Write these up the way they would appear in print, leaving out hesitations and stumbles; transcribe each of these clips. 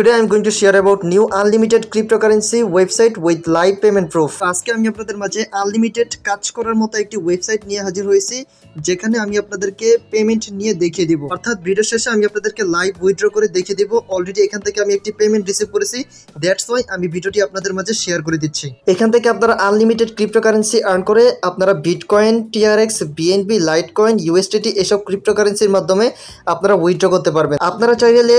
Today I'm going to share about new unlimited cryptocurrency website with live payment proof. আজকে আমি আপনাদের মাঝে unlimited কাজ করার মতো একটি ওয়েবসাইট নিয়ে হাজির হয়েছি যেখানে আমি আপনাদেরকে পেমেন্ট নিয়ে দেখিয়ে দেব অর্থাৎ ভিডিও শেষে আমি আপনাদেরকে লাইভ উইথড্র করে দেখিয়ে দেব অলরেডি এখান থেকে আমি একটি পেমেন্ট রিসিভ করেছি দ্যাটস ওয়াই আমি ভিডিওটি আপনাদের মাঝে শেয়ার করে দিচ্ছি এখান থেকে আপনারা unlimited cryptocurrency earn করে আপনারা Bitcoin, TRX, BNB, Litecoin, USDT এসব ক্রিপ্টোকারেন্সির মাধ্যমে আপনারা উইথড্র করতে পারবেন আপনারা চাইলে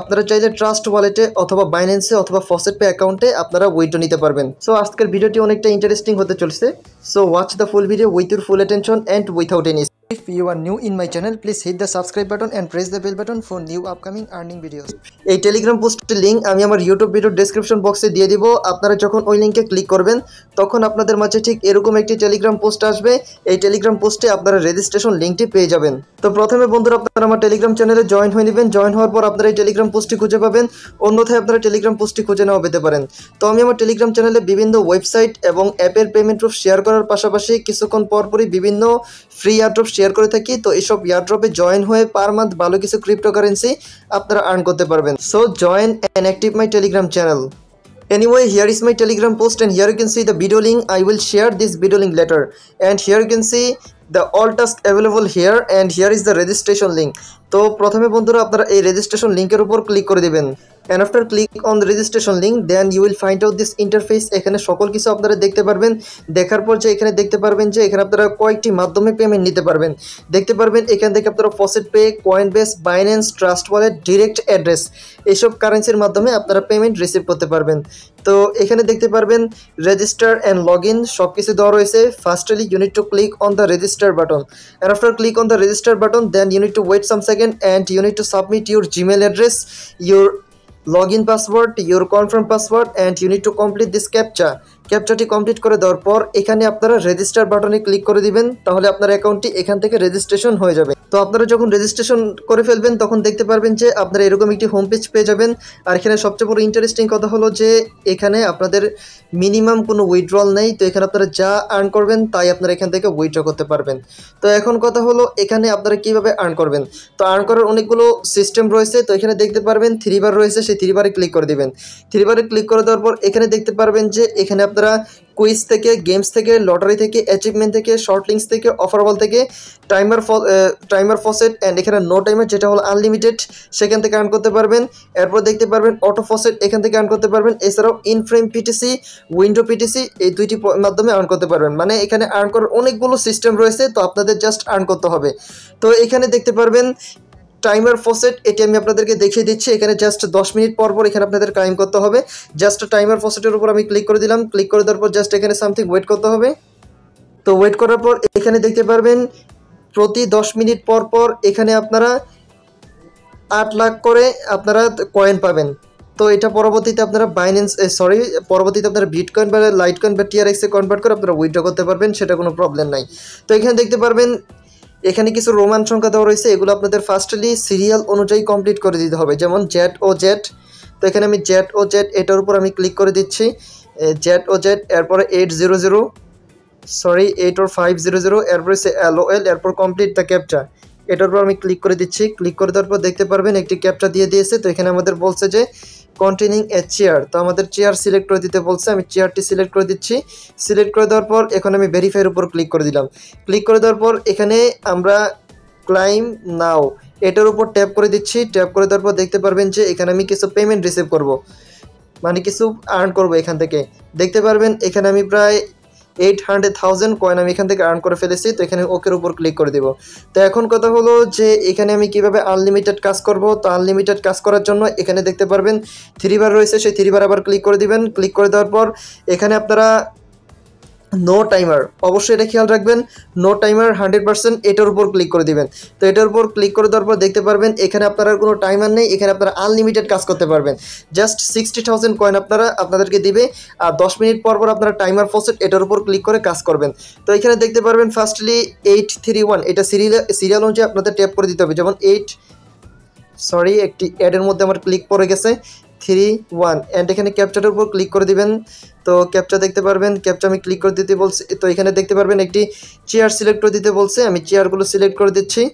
আপনারা চাইলে ট্রাস্ট ওয়ালেটে অথবা বাইন্যান্সে অথবা ফসেট পে অ্যাকাউন্টে আপনারা উইথড্র নিতে পারবেন সো আজকের ভিডিওটি অনেকটা ইন্টারেস্টিং হতে চলেছে so watch the full video with your full attention and without any If you are new in my channel, please hit the subscribe button and press the bell button for new upcoming earning videos. A Telegram post link আমি আমার YouTube video description box এ দিয়ে দিব আপনারা যখন ওই লিংকে click করবেন তখন আপনাদের মাঝে ঠিক এরকম একটি Telegram post আসবে এই Telegram পোস্টে আপনারা রেজিস্ট্রেশন লিংকটি পেয়ে যাবেন তো প্রথমে বন্ধুরা আপনারা আমার Telegram চ্যানেলে জয়েন হয়ে নেবেন জয়েন হওয়ার পর আপনারা এই Telegram পোস্টটি খুঁজে পাবেন অন্যথায় আপনারা Telegram পোস্টটি খুঁজে নাও পেতে পারেন তো আমি আমার Telegram চ্যানেলে বিভিন্ন ওয়েবসাইট এবং অ্যাপের পেমেন্ট প্রুফ শেয়ার করার পাশাপাশি কিছুক্ষণ পর পরই বিভিন্ন ফ্রি অ্যাড্রপ शेयर করে থাকি তো এই সব ইয়ারড্রপে জয়েন হয়ে পার মান্থ ভালো কিছু ক্রিপ্টোকারেন্সি আপনারা আর্ন করতে পারবেন so join and active my Telegram channel Anyway, here is my Telegram post and here you can see the video link. I will share this video link later. And here you can see the all tasks available here and here is the registration link. So, প্রথমে বন্ধুরা আপনারা এই registration link এর উপর click করে দিবেন. And after click on the registration link, then you will find out this interface. এখানে সকল কিছু আপনারা দেখতে পারবেন. দেখার পর যে এখানে দেখতে পারবেন যে এখানে আপনারা কয়েকটি মাধ্যমে পেমেন্ট নিতে পারবেন. দেখতে পারবেন এখান থেকে আপনারা FaucetPay, Coinbase, Binance, Trust Wallet, Direct Address. এইসব কারেন্সির মাধ্যমে আপনারা পেমেন্ট রিসিভ করতে পারবেন. তো এখানে দেখতে পারবেন রেজিস্টার এন্ড লগইন সবকিছু দেওয়া রয়েছে firstly you need to click on the register button and after click on the register button then you need to wait some second and you need to submit your Gmail address your login password your confirm password and you need to complete this captcha ক্যাপচাটি কমপ্লিট করে দেওয়ার পর এখানে আপনারা register বাটনে click করে দিবেন তাহলে আপনার অ্যাকাউন্টটি এখান থেকে রেজিস্ট্রেশন হয়ে যাবে তো আপনারা যখন রেজিস্ট্রেশন করে ফেলবেন তখন দেখতে পারবেন যে আপনারা এরকম একটি হোম পেজ পেয়ে যাবেন আর এখানে সবচেয়ে বড় ইন্টারেস্টিং কথা হলো যে এখানে আপনাদের মিনিমাম কোনো উইথড্রল নেই তো এখানে আপনারা যা আর্ন করবেন তাই আপনারা এখান থেকে উইথড্র করতে পারবেন তো এখন কথা হলো এখানে আপনারা কিভাবে আর্ন করবেন তো আর্ন করার অনেকগুলো সিস্টেম রয়েছে তো এখানে দেখতে পারবেন থ্রি বার রয়েছে সেই থ্রি বারে ক্লিক করে দিবেন থ্রি বারে ক্লিক করে দেওয়ার পর এখানে দেখতে পারবেন যে এখানে আপনারা কুইজ থেকে গেমস থেকে লটারি থেকে অ্যাচিভমেন্ট থেকে শর্ট লিংকস থেকে অফার বল থেকে টাইমার ফসেট অ্যান্ড এখানে নো টাইমার যেটা হলো আনলিমিটেড সেখান থেকে আর্ন করতে পারবেন এরপর দেখতে পারবেন অটো ফসেট এখান থেকে আর্ন করতে পারবেন এছাড়াও ইনফ্রেম পিটিসি উইন্ডো পিটিসি এই দুইটি মাধ্যমে আর্ন করতে পারবেন মানে এখানে আর্ন করার অনেকগুলো সিস্টেম রয়েছে তো আপনাদের জাস্ট আর্ন করতে হবে তো এখানে দেখতে পারবেন টাইমার ফসেট এটি আমি আপনাদেরকে দেখিয়ে দিচ্ছি এখানে জাস্ট 10 মিনিট পর পর এখানে আপনাদের টাইম করতে হবে জাস্ট টাইমার ফসেটের উপর আমি ক্লিক করে দিলাম ক্লিক করে দেওয়ার পর জাস্ট এখানে সামথিং ওয়েট করতে হবে তো ওয়েট করার পর এখানে দেখতে পারবেন প্রতি 10 মিনিট পর পর এখানে আপনারা 8 লাখ করে আপনারা কয়েন পাবেন তো এটা পরবর্তীতে আপনারা পরবর্তীতে আপনারা বিটকয়েন বা লাইটকয়েন বা টিআরএক্স এ কনভার্ট করে আপনারা উইথড্র করতে পারবেন সেটা কোনো প্রবলেম নাই তো এখানে দেখতে পারবেন এখানে কিছু রোমান সংখ্যা দেওয়া রয়েছে এগুলো আপনাদের ফার্স্টলি সিরিয়াল অনুযায়ী কমপ্লিট করে দিতে হবে যেমন জেড ও জেড তো এখানে আমি জেড ও জেড এটার উপর আমি ক্লিক করে দিচ্ছি জেড ও জেড এরপরে 800 8 ওর 500 এরপরে সে LOL এরপর কমপ্লিট দ্য ক্যাপচা এটার উপর আমি ক্লিক করে দিচ্ছি ক্লিক করে দেওয়ার পর দেখতে পারবেন একটি ক্যাপচা দিয়ে দিয়েছে তো এখানে আমাদের বলছে যে কন্টেনিং এ চেয়ার তো আমাদের চেয়ার সিলেক্ট করে দিতে বলছে আমি চেয়ারটি সিলেক্ট করে দিচ্ছি সিলেক্ট করে দেওয়ার পর এখন আমি ভেরিফাইয়ের উপর ক্লিক করে দিলাম ক্লিক করে দেওয়ার পর এখানে আমরা ক্লাইম নাও এটার উপর ট্যাপ করে দিচ্ছি ট্যাপ করে দেওয়ার পর দেখতে পারবেন যে এখানে আমি কিছু পেমেন্ট রিসিভ করব মানে কিছু আর্ন করব এখান থেকে দেখতে পারবেন এখানে আমি প্রায় 800,000 কয়েন আমি এখান থেকে আর্ন করে ফেলেছি তো এখানে ওকের উপর ক্লিক করে দেব তো এখন কথা হলো যে এখানে আমি কিভাবে আনলিমিটেড কাজ করব তো আনলিমিটেড কাজ করার জন্য এখানে দেখতে পারবেন থ্রি বার রয়েছে সেই থ্রি বার আবার ক্লিক করে দিবেন ক্লিক করে দেওয়ার পর এখানে আপনারা নো টাইমার অবশ্যই এটা খেয়াল রাখবেন নো টাইমার 100% এটার উপর ক্লিক করে দিবেন তো এটার উপর ক্লিক করে দেওয়ার পর দেখতে পারবেন এখানে আপনারা কোনো টাইমার নেই এখানে আপনারা আনলিমিটেড কাজ করতে পারবেন জাস্ট 60,000 কয়েন আপনাদেরকে দিবে আর 10 মিনিট পর পর আপনারা টাইমার ফসেট এটার উপর ক্লিক করে কাজ করবেন তো এখানে দেখতে পারবেন ফার্স্টলি 831 এটা সিরিয়াল অনুযায়ী আপনাদের ট্যাপ করে দিতে হবে যেমন 8 একটি অ্যাডের মধ্যে আমার ক্লিক পড়ে গেছে 3-1 এন্ড এখানে ক্যাপচাটার উপর ক্লিক করে দিবেন। তো ক্যাপচা দেখতে পারবেন, ক্যাপচা আমি ক্লিক করে দিতে বলছি। তো এখানে দেখতে পারবেন একটি চেয়ার সিলেক্ট করে দিতে বলছে, আমি চেয়ারগুলো সিলেক্ট করে দিচ্ছি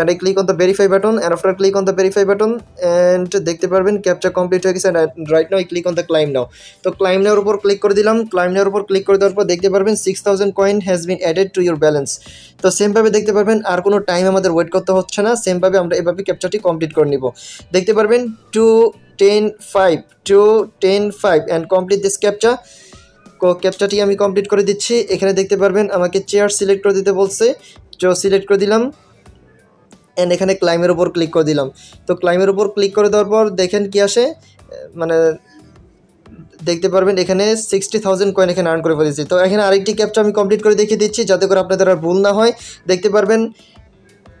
and I click on the verify button and after click on the verify button and দেখতে পারবেন ক্যাপচা কমপ্লিট হয়ে গেছে and right now I click on the claim now. তো claim now এর উপর ক্লিক করে দিলাম, claim now এর উপর ক্লিক করে দেওয়ার পর দেখতে পারবেন 6000 coin has been added to your balance. তো সেম ভাবে দেখতে পারবেন আর কোনো টাইম আমাদের ওয়েট করতে হচ্ছে না, সেম ভাবে আমরা এভাবে ক্যাপচাটি কমপ্লিট করে নিব। দেখতে পারবেন 2 10 5 and complete this captcha. ক্যাপচাটি আমি কমপ্লিট করে দিচ্ছি। এখানে দেখতে পারবেন আমাকে চেয়ার সিলেক্ট করে দিতে বলছে, তো সিলেক্ট করে দিলাম এন্ড এখানে ক্লাইমের উপর ক্লিক করে দিলাম। তো ক্লাইমের উপর ক্লিক করে দেওয়ার পর দেখেন কি আসে, মানে দেখতে পারবেন এখানে 60000 কয়েন এখানে আর্ন করে ফেলেছি। তো এখানে আরেকটি ক্যাপচা আমি কমপ্লিট করে দেখিয়ে দিচ্ছি যাতে করে আপনাদের আর ভুল না হয়। দেখতে পারবেন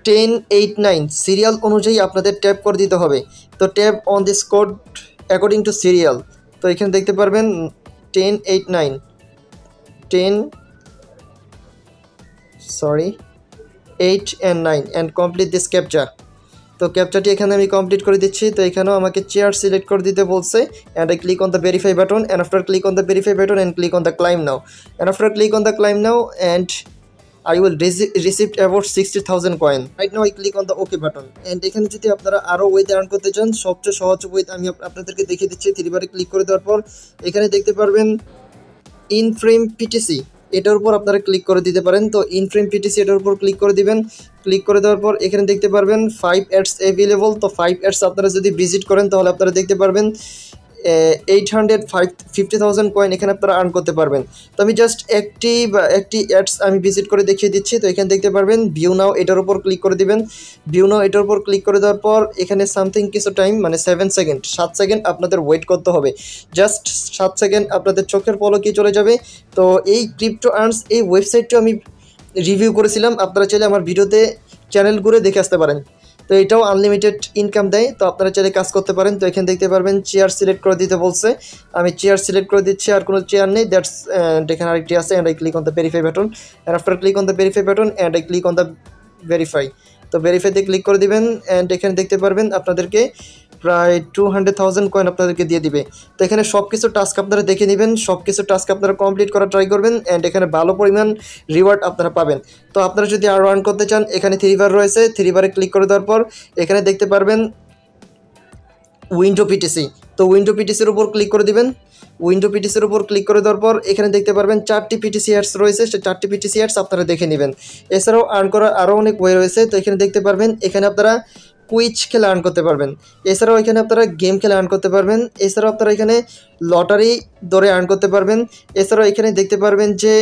1089 সিরিয়াল অনুযায়ী আপনাদের ট্যাপ করে দিতে হবে। তো tap on this code according to serial. তো এখানে দেখতে পারবেন 10 8 and 9 and complete this captcha. তো ক্যাপচাটি এখানে আমি কমপ্লিট করে দিচ্ছি। তো এখানেও আমাকে চেয়ার সিলেক্ট করে দিতে বলছে and I click on the verify button and after click on the verify button and click on the claim now and after click on the claim now and I will receive about 60000 coin. Right now I click on the OK button and এখানে যদি আপনারা আরো ওয়েতে earn করতে চান সবচেয়ে সহজ ওয়েতে আমি আপনাদেরকে দেখিয়ে দিচ্ছি। 3 বারে ক্লিক করে দেওয়ার পর এখানে দেখতে পারবেন ইন ফ্রেম PTC, এটার উপর আপনারা ক্লিক করে দিতে পারেন। তো ইনফ্রেম PTC এটার উপর ক্লিক করে দিবেন। ক্লিক করে দেওয়ার পর এখানে দেখতে পারবেন 5 ads available. তো 5 ads আপনারা যদি ভিজিট করেন তাহলে আপনারা দেখতে পারবেন 850,000 কয়েন এখানে আপনারা আর্ন করতে পারবেন। তো আমি জাস্ট একটি অ্যাডস আমি ভিজিট করে দেখিয়ে দিচ্ছি। তো এখানে দেখতে পারবেন ভিউ নাও, এটার উপর ক্লিক করে দিবেন। ভিউ নাও এটার উপর ক্লিক করে দেওয়ার পর এখানে সামথিং কিছু টাইম, মানে 7 সেকেন্ড আপনাদের ওয়েট করতে হবে। জাস্ট 7 সেকেন্ড আপনাদের চোখের পলকে চলে যাবে। তো এই ক্রিপ্টো আর্নস এই ওয়েবসাইটটিও আমি রিভিউ করেছিলাম, আপনারা চাইলে আমার ভিডিওতে চ্যানেল ঘুরে দেখে আসতে পারেন। তো এটাও আনলিমিটেড ইনকাম দেয়, তো আপনারা চাইলে কাজ করতে পারেন। তো এখানে দেখতে পারবেন চেয়ার সিলেক্ট করে দিতে বলছে, আমি চেয়ার সিলেক্ট করে দিচ্ছি। আর কোনো চেয়ার নেই, দ্যাটস এখানে আরেকটি আছে and I click on the verify button and after click on the verify button and I click on the verify. তো ভেরিফাইতে ক্লিক করে দিবেন and এখানে দেখতে পারবেন আপনাদেরকে প্রায় 200000 কয়েন আপনাদেরকে দিয়ে দিবে। তো এখানে সব কিছু টাস্ক আপনারা দেখে নেবেন, সব কিছু টাস্ক আপনারা কমপ্লিট করার ট্রাই করবেন অ্যান্ড এখানে ভালো পরিমাণ রিওয়ার্ড আপনারা পাবেন। তো আপনারা যদি আরও আর্ন করতে চান এখানে 3 বার রয়েছে, 3 বারে ক্লিক করে দেওয়ার পর এখানে দেখতে পারবেন উইন্ডো PTC। তো উইন্ডো PTCর উপর ক্লিক করে দিবেন। উইন্ডো PTCর উপর ক্লিক করে দেওয়ার পর এখানে দেখতে পারবেন 4টি PTC ads রয়েছে, সেই 4টি PTC ads আপনারা দেখে নেবেন। এছাড়াও আর্ন করার আরও অনেক ওয়ে রয়েছে। তো এখানে দেখতে পারবেন এখানে আপনারা কুইজ খেলা আর্ন করতে পারবেন, এছাড়াও এখানে আপনারা গেম খেলা আর্ন করতে পারবেন, এছাড়াও আপনারা এখানে লটারি ধরে আর্ন করতে পারবেন, এছাড়াও এখানে দেখতে পারবেন যে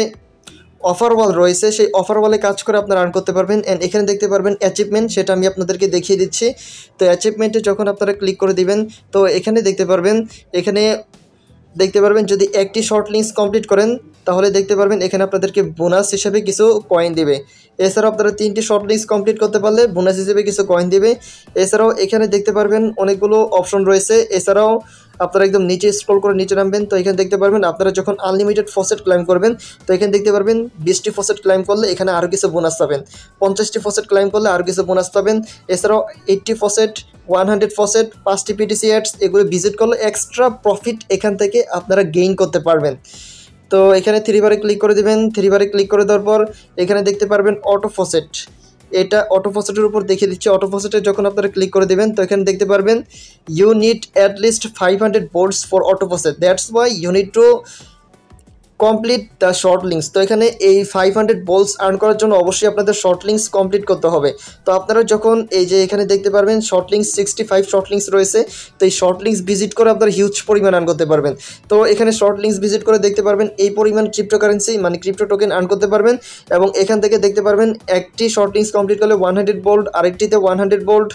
অফার ওয়াল রয়েছে, সেই অফার ওয়ালে কাজ করে আপনারা আর্ন করতে পারবেন অ্যান্ড এখানে দেখতে পারবেন অ্যাচিভমেন্ট, সেটা আমি আপনাদেরকে দেখিয়ে দিচ্ছি। তো অ্যাচিভমেন্টে যখন আপনারা ক্লিক করে দিবেন তো এখানে দেখতে পারবেন, যদি একটি শর্ট লিঙ্কস কমপ্লিট করেন তাহলে দেখতে পারবেন এখানে আপনাদেরকে বোনাস হিসেবে কিছু কয়েন দেবে। এছাড়াও আপনারা 3টি শর্ট লিঙ্কস কমপ্লিট করতে পারলে বোনাস হিসেবে কিছু কয়েন দেবে। এছাড়াও এখানে দেখতে পারবেন অনেকগুলো অপশন রয়েছে। এছাড়াও আপনারা একদম নিচে স্ক্রল করে নিচে নামবেন। তো এখানে দেখতে পারবেন আপনারা যখন আনলিমিটেড ফসেট ক্লাইম করবেন তো এখানে দেখতে পারবেন 20টি ফসেট ক্লাইম করলে এখানে আরও কিছু বোনাস পাবেন, 50টি ফসেট ক্লাইম করলে আরও কিছু বোনাস পাবেন, এছাড়াও 80 ফসেট, 100 ফসেট, 5টি PTC ads এগুলো ভিজিট করলে এক্সট্রা প্রফিট এখান থেকে আপনারা গেইন করতে পারবেন। তো এখানে 3 বারে ক্লিক করে দেবেন। 3 বারে ক্লিক করে দেওয়ার পর এখানে দেখতে পারবেন অটো ফসেট, এটা অটো ফসেটের উপর দেখিয়ে দিচ্ছে। অটো ফসেটে যখন আপনারা ক্লিক করে দেবেন তো এখানে দেখতে পারবেন you need at least 500 boards for auto faucet, that's why you need to complete the short links. তো এখানে এই 500 বোর্ডস আর্ন করার জন্য অবশ্যই আপনাদের শর্ট লিঙ্কস কমপ্লিট করতে হবে। তো আপনারা যখন এই যে এখানে দেখতে পারবেন শর্ট লিঙ্কস 65 শর্ট লিঙ্কস রয়েছে, তো এই শর্ট লিঙ্কস ভিজিট করে আপনারা হিউজ পরিমাণ আর্ন করতে পারবেন। তো এখানে শর্ট লিঙ্কস ভিজিট করে দেখতে পারবেন এই পরিমাণ ক্রিপ্টোকারেন্সি, মানে ক্রিপ্টো টোকেন আর্ন করতে পারবেন এবং এখান থেকে দেখতে পারবেন একটি শর্ট লিঙ্কস কমপ্লিট করলে 100 বোল্ড, আরেকটিতে 100 বোল্ড।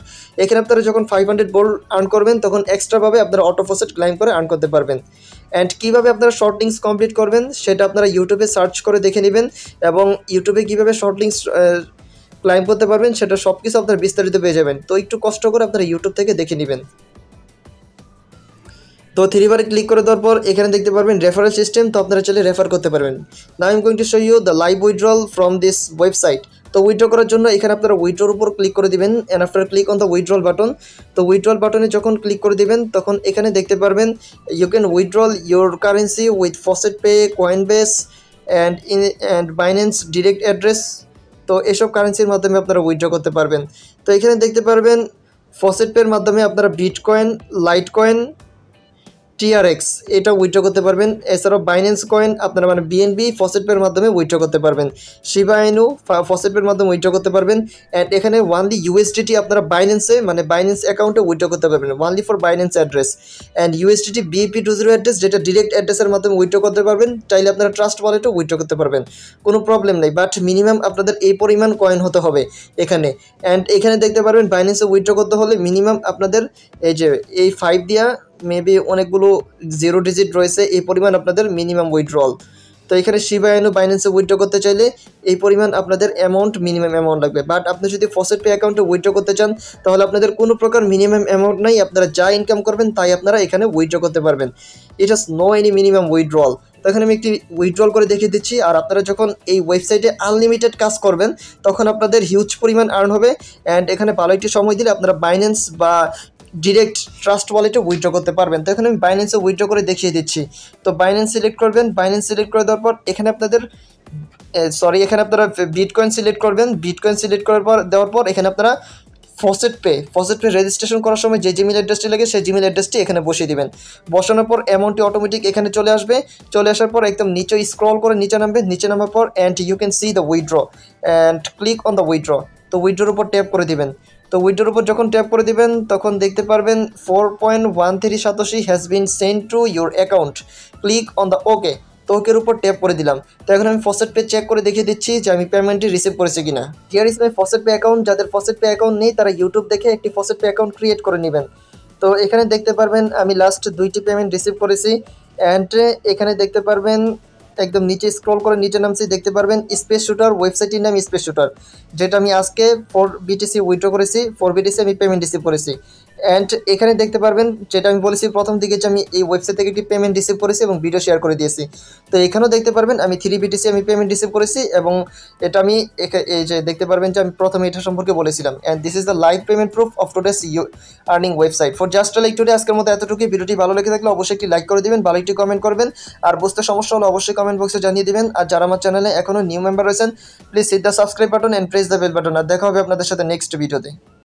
এখানে আপনারা যখন 500 বোল্ড আর্ন করবেন তখন এক্সট্রাভাবে আপনারা অটো ফসেট ক্লাইম করে আর্ন করতে পারবেন। অ্যান্ড কীভাবে আপনারা শর্ট লিঙ্কস কমপ্লিট করবেন সেটা আপনারা ইউটিউবে সার্চ করে দেখে নেবেন এবং ইউটিউবে কীভাবে শর্ট লিঙ্কস ক্লাইম করতে পারবেন সেটা সব কিছু আপনারা বিস্তারিত পেয়ে যাবেন। তো একটু কষ্ট করে আপনারা ইউটিউব থেকে দেখে নেবেন। তো 3 বারে ক্লিক করে দেওয়ার পর এখানে দেখতে পারবেন রেফারেল সিস্টেম, তো আপনারা চাইলে রেফার করতে পারবেন। Now I am going to show you the live withdrawal from this website. তো উইথড্র করার জন্য এখানে আপনারা উইথড্রোর উপর ক্লিক করে দিবেন and after click on the withdrawal button. তো উইথড্রল বাটনে যখন ক্লিক করে দিবেন তখন এখানে দেখতে পারবেন you can withdrawal your currency with FaucetPay, Coinbase and Binance direct address. তো এসব কারেন্সির মাধ্যমে আপনারা উইথড্র করতে পারবেন। তো এখানে দেখতে পারবেন ফসেট পের মাধ্যমে আপনারা বিটকয়েন, লাইট কয়েন, টিআরএক্স এটা উইথড্র করতে পারবেন। এছাড়াও বাইন্যান্স কয়েন আপনারা মানে বিএনবি ফসেট পের মাধ্যমে উইথড্র করতে পারবেন, শিবা ইনু ফসেট পের মাধ্যমে উইথড্র করতে পারবেন। অ্যান্ড এখানে ওয়ানলি ইউএসডিটি আপনারা বাইন্যান্সে মানে বাইন্যান্স অ্যাকাউন্টে উইথড্র করতে পারবেন only for Binance address. And USDT BEP20 address যেটা ডিরেক্ট অ্যাড্রেসের মাধ্যমে উইথড্র করতে পারবেন, চাইলে আপনারা ট্রাস্ট ওয়ালেটও উইথড্র করতে পারবেন, কোনো প্রবলেম নেই। বাট মিনিমাম আপনাদের এই পরিমাণ কয়েন হতে হবে এখানে। অ্যান্ড এখানে দেখতে পারবেন বাইন্যান্সে উইথড্র করতে হলে মিনিমাম আপনাদের এই যে এই 5 দিয়া মেবি অনেকগুলো জিরো ডিজিট রয়েছে, এই পরিমাণ আপনাদের মিনিমাম উইথড্রল। তো এখানে শিবা ইনু বাইন্যান্সে উইথড্র করতে চাইলে এই পরিমাণ আপনাদের অ্যামাউন্ট মিনিমাম অ্যামাউন্ট লাগবে। বাট আপনি যদি ফসেট পে অ্যাকাউন্টে উইথড্র করতে চান তাহলে আপনাদের কোনো প্রকার মিনিমাম অ্যামাউন্ট নাই, আপনারা যা ইনকাম করবেন তাই আপনারা এখানে উইথড্র করতে পারবেন। It has no any minimum withdrawal. তো এখানে আমি একটি উইথড্রল করে দেখিয়ে দিচ্ছি। আর আপনারা যখন এই ওয়েবসাইটে আনলিমিটেড কাজ করবেন তখন আপনাদের হিউজ পরিমাণ আর্ন হবে। অ্যান্ড এখানে ভালো একটি সময় দিলে আপনারা বাইন্যান্স বা ডিরেক্ট ট্রাস্ট ওয়ালেটে উইথড্র করতে পারবেন। তো এখানে আমি বাইন্যান্সে উইথড্র করে দেখিয়ে দিচ্ছি। তো বাইন্যান্স সিলেক্ট করবেন, বাইন্যান্স সিলেক্ট করে দেওয়ার পর এখানে আপনাদের এখানে আপনারা বিটকয়েন সিলেক্ট করবেন, বিটকয়েন সিলেক্ট করার পর এখানে আপনারা ফসেট পে রেজিস্ট্রেশন করার সময় যে জিমেল অ্যাড্রেসটি লাগে সেই জিমেল অ্যাড্রেসটি এখানে বসিয়ে দেবেন। বসানোর পর অ্যামাউন্টটি অটোমেটিক এখানে চলে আসবে। চলে আসার পর একদম নিচে স্ক্রল করে নিচে নামবে, নিচে নামার পর and you can see the withdraw and click on the withdraw. তো উইথড্রোর উপর ট্যাপ করে দেবেন। তো উইথড্রোর উপর যখন ট্যাপ করে দেবেন তখন দেখতে পারবেন 4.1387 has been send to your account, click on the okay. তো ওকের উপর ট্যাপ করে দিলাম। তো এখন আমি ফসেট পে চেক করে দেখিয়ে দিচ্ছি যে আমি পেমেন্টটি রিসিভ করেছি কিনা। Here is my FaucetPay account. যাদের ফসেট পে অ্যাকাউন্ট নেই তারা ইউটিউব দেখে একটি ফসেট পে অ্যাকাউন্ট ক্রিয়েট করে নেবেন। তো এখানে দেখতে পারবেন আমি লাস্ট 2টি পেমেন্ট রিসিভ করেছি। অ্যান্ড এখানে দেখতে পারবেন একদম নিচে স্ক্রল করে নিচে নামছি, দেখতে পারবেন স্পেস শুটার, ওয়েবসাইটের নাম স্পেস শুটার, যেটা আমি আজকে 4 BTC উইথড্র করেছি, 4 BTC আমি পেমেন্ট রিসিভ করেছি। অ্যান্ড এখানে দেখতে পারবেন যেটা আমি বলেছি প্রথম দিকে যে আমি এই ওয়েবসাইট থেকে একটি পেমেন্ট রিসিভ করেছি এবং ভিডিও শেয়ার করে দিয়েছি। তো এখানেও দেখতে পারবেন আমি 3 BTC আমি পেমেন্ট রিসিভ করেছি এবং এটা আমি এই যে দেখতে পারবেন যে আমি প্রথমে এটা সম্পর্কে বলেছিলাম। And this is the live payment proof of today's earning website for just like today. আজকের মতো এতটুকু। ভিডিওটি ভালো লেগে থাকলে অবশ্যই একটি লাইক করে দেবেন, ভালো একটি কমেন্ট করবেন, আর বুঝতে সমস্যা হলে অবশ্যই কমেন্ট বক্সে জানিয়ে দেবেন। আর যারা আমার চ্যানেলে এখনও নিউ মেম্বার রয়েছেন please hit the subscribe button and press the bell button. আর দেখা হবে আপনাদের সাথে নেক্সট ভিডিওতে।